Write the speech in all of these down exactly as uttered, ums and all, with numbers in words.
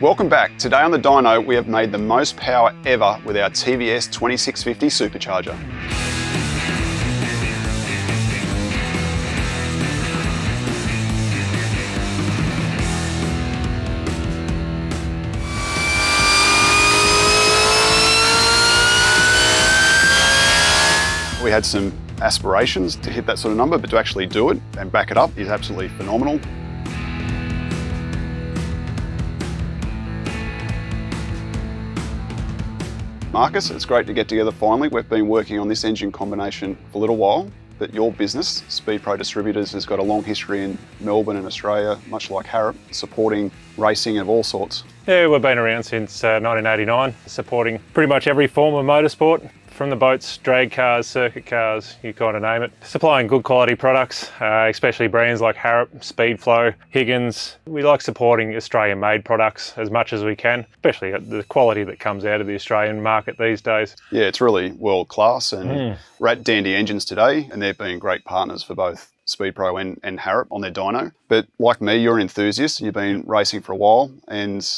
Welcome back. Today on the dyno, we have made the most power ever with our T V S twenty-six fifty supercharger. We had some aspirations to hit that sort of number, but to actually do it and back it up is absolutely phenomenal. Marcus, it's great to get together finally. We've been working on this engine combination for a little while, but your business, Speed Pro Distributors, has got a long history in Melbourne and Australia, much like Harrop, supporting racing of all sorts. Yeah, we've been around since uh, nineteen eighty-nine, supporting pretty much every form of motorsport. From the boats, drag cars, circuit cars, you kind of name it. Supplying good quality products, uh, especially brands like Harrop, Speedflow, Higgins. We like supporting Australian-made products as much as we can, especially at the quality that comes out of the Australian market these days. Yeah, it's really world-class, and mm. we're at Dandy Engines today, and they've been great partners for both Speed Pro and, and Harrop on their dyno. But like me, you're an enthusiast, you've been racing for a while, and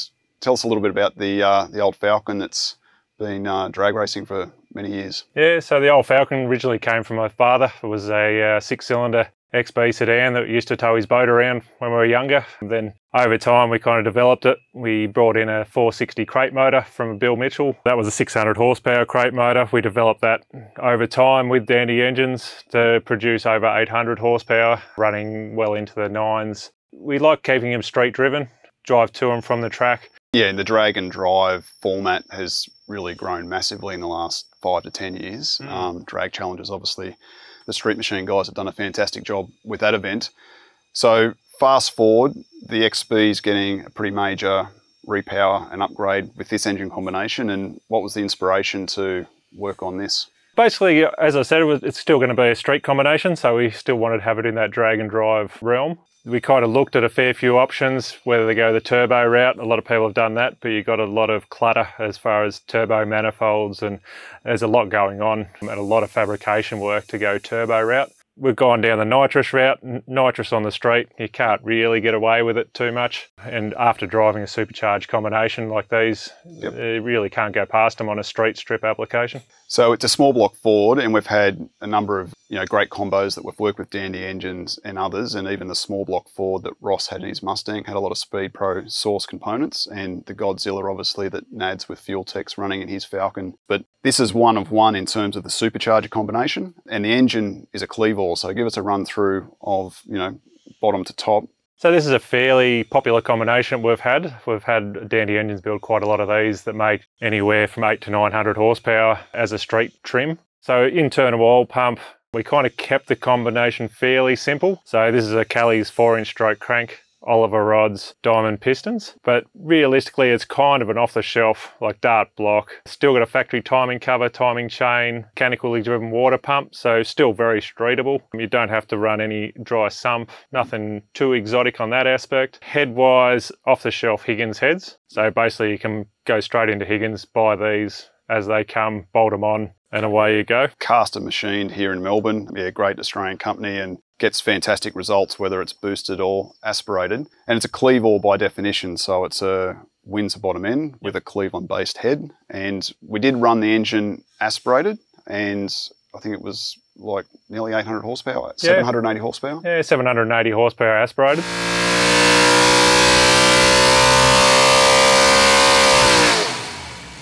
tell us a little bit about the, uh, the old Falcon that's been uh, drag racing for many years. Yeah, so the old Falcon originally came from my father. It was a uh, six-cylinder X B sedan that used to tow his boat around when we were younger. And then over time, we kind of developed it. We brought in a four sixty crate motor from Bill Mitchell. That was a six hundred horsepower crate motor. We developed that over time with Dandy Engines to produce over eight hundred horsepower, running well into the nines. We like keeping them street driven, drive to and from the track. Yeah, and the drag and drive format has really grown massively in the last five to ten years. Mm. Um, drag challenges, obviously, the Street Machine guys have done a fantastic job with that event. So fast forward, the X B is getting a pretty major repower and upgrade with this engine combination. And what was the inspiration to work on this? Basically, as I said, it was, it's still going to be a street combination, so we still wanted to have it in that drag and drive realm. We kind of looked at a fair few options, whether they go the turbo route. A lot of people have done that, but you've got a lot of clutter as far as turbo manifolds, and there's a lot going on and a lot of fabrication work to go turbo route. We've gone down the nitrous route. Nitrous on the street, you can't really get away with it too much. And after driving a supercharged combination like these, yep. you really can't go past them on a street strip application. So it's a small block Ford, and we've had a number of you know great combos that we've worked with Dandy Engines and others, and even the small block Ford that Ross had in his Mustang had a lot of Speed Pro source components, and the Godzilla obviously that N A D S with FuelTech's running in his Falcon. But this is one of one in terms of the supercharger combination, and the engine is a Cleveland. So give us a run through of, you know, bottom to top. So this is a fairly popular combination we've had. We've had Dandy Engines build quite a lot of these that make anywhere from eight to nine hundred horsepower as a street trim. So internal oil pump, we kind of kept the combination fairly simple. So this is a Cali's four inch stroke crank, Oliver Rods, diamond pistons, but realistically it's kind of an off-the-shelf like Dart block. Still got a factory timing cover, timing chain, mechanically driven water pump, so still very streetable. You don't have to run any dry sump, nothing too exotic on that aspect. Headwise, off-the-shelf Higgins heads, so basically you can go straight into Higgins, buy these as they come, bolt them on, and away you go. Cast and machined here in Melbourne, yeah, great Australian company, and gets fantastic results whether it's boosted or aspirated. And it's a Clevor by definition, so it's a Windsor bottom end with a Cleveland based head. And we did run the engine aspirated, and I think it was like nearly eight hundred horsepower, yeah. seven hundred eighty horsepower. Yeah, seven hundred eighty horsepower aspirated.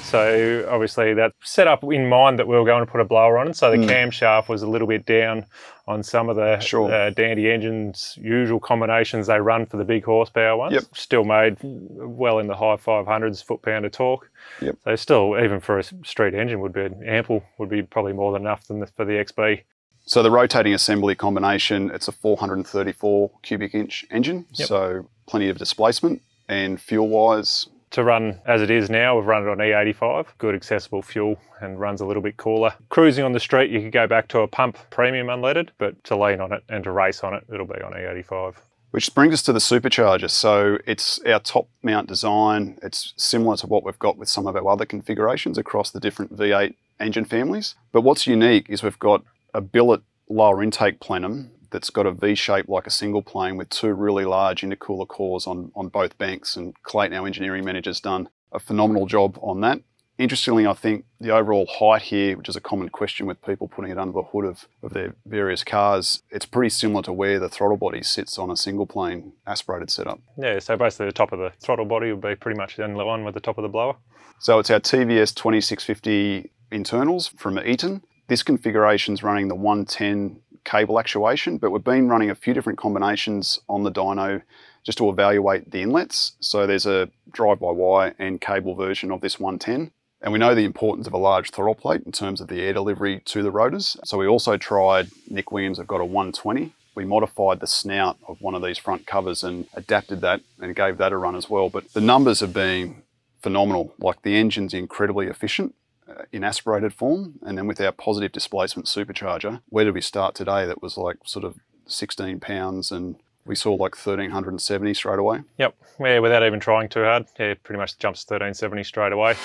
So obviously that's set up in mind that we were going to put a blower on it. So the mm. camshaft was a little bit down on some of the sure. uh, Dandy Engines usual combinations they run for the big horsepower ones. Yep. Still made well in the high five hundreds foot-pound of torque. Yep. So still, even for a street engine, would be ample, would be probably more than enough than the, for the X B. So the rotating assembly combination, it's a four hundred thirty-four cubic inch engine. Yep. So plenty of displacement, and fuel-wise, to run as it is now, we've run it on E eighty-five, good accessible fuel and runs a little bit cooler. Cruising on the street, you could go back to a pump premium unleaded, but to lean on it and to race on it, it'll be on E eighty-five. Which brings us to the supercharger. So it's our top mount design. It's similar to what we've got with some of our other configurations across the different V eight engine families. But what's unique is we've got a billet lower intake plenum that's got a V-shape like a single plane with two really large intercooler cores on, on both banks, and Clayton, our engineering manager, has done a phenomenal job on that. Interestingly, I think the overall height here, which is a common question with people putting it under the hood of, of their various cars, it's pretty similar to where the throttle body sits on a single plane aspirated setup. Yeah, so basically the top of the throttle body would be pretty much the only one with the top of the blower. So it's our T V S twenty-six fifty internals from Eaton. This configuration's running the one ten cable actuation, but we've been running a few different combinations on the dyno just to evaluate the inlets. So there's a drive-by-wire and cable version of this one ten. And we know the importance of a large throttle plate in terms of the air delivery to the rotors. So we also tried, Nick Williams have got a one twenty. We modified the snout of one of these front covers and adapted that and gave that a run as well. But the numbers have been phenomenal. Like, the engine's incredibly efficient uh, in aspirated form. And then with our positive displacement supercharger, where did we start today? That was like sort of sixteen pounds, and we saw like thirteen seventy straight away. Yep, yeah, without even trying too hard. Yeah, it pretty much jumps thirteen seventy straight away.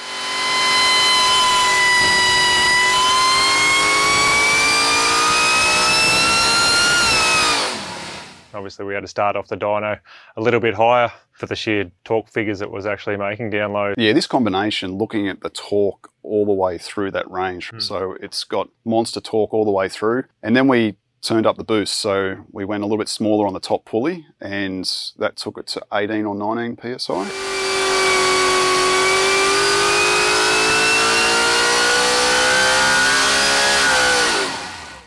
Obviously, we had to start off the dyno a little bit higher for the sheer torque figures it was actually making down low. Yeah, this combination, looking at the torque all the way through that range. Mm. So it's got monster torque all the way through. And then we turned up the boost. So we went a little bit smaller on the top pulley, and that took it to eighteen or nineteen P S I.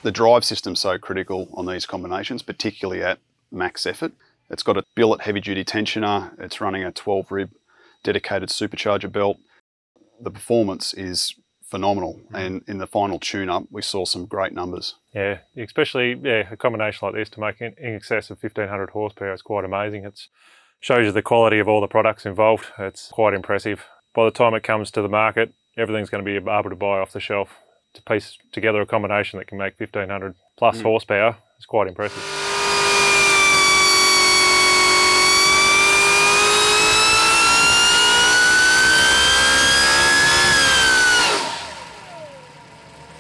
The drive system's so critical on these combinations, particularly at max effort. It's got a billet heavy-duty tensioner. It's running a twelve rib dedicated supercharger belt. The performance is phenomenal, and in the final tune-up, we saw some great numbers. Yeah, especially yeah, a combination like this to make in excess of fifteen hundred horsepower is quite amazing. It shows you the quality of all the products involved. It's quite impressive. By the time it comes to the market, everything's going to be able to buy off the shelf. To piece together a combination that can make fifteen hundred plus mm. horsepower is quite impressive.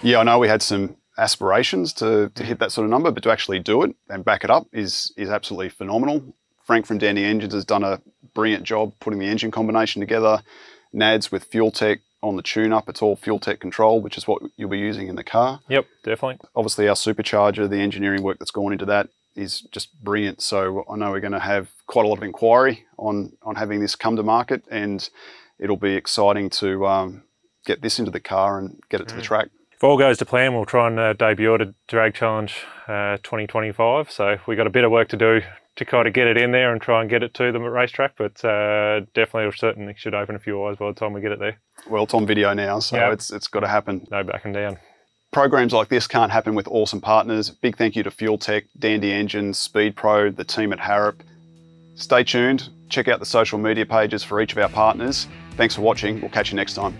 Yeah, I know we had some aspirations to, to hit that sort of number, but to actually do it and back it up is, is absolutely phenomenal. Frank from Dandy Engines has done a brilliant job putting the engine combination together. N A D S with FuelTech on the tune-up, it's all FuelTech control, which is what you'll be using in the car. Yep, definitely. Obviously, our supercharger, the engineering work that's gone into that is just brilliant. So I know we're going to have quite a lot of inquiry on, on having this come to market, and it'll be exciting to um, get this into the car and get it mm. to the track. If all goes to plan, we'll try and uh, debut at a drag challenge uh, twenty twenty-five. So we got a bit of work to do to kind of get it in there and try and get it to the racetrack, but uh, definitely certainly should open a few eyes by the time we get it there. Well, it's on video now, so yep. it's it's got to happen. No backing down. Programs like this can't happen with awesome partners. Big thank you to FuelTech, Dandy Engines, Speed Pro, the team at Harrop. Stay tuned. Check out the social media pages for each of our partners. Thanks for watching. We'll catch you next time.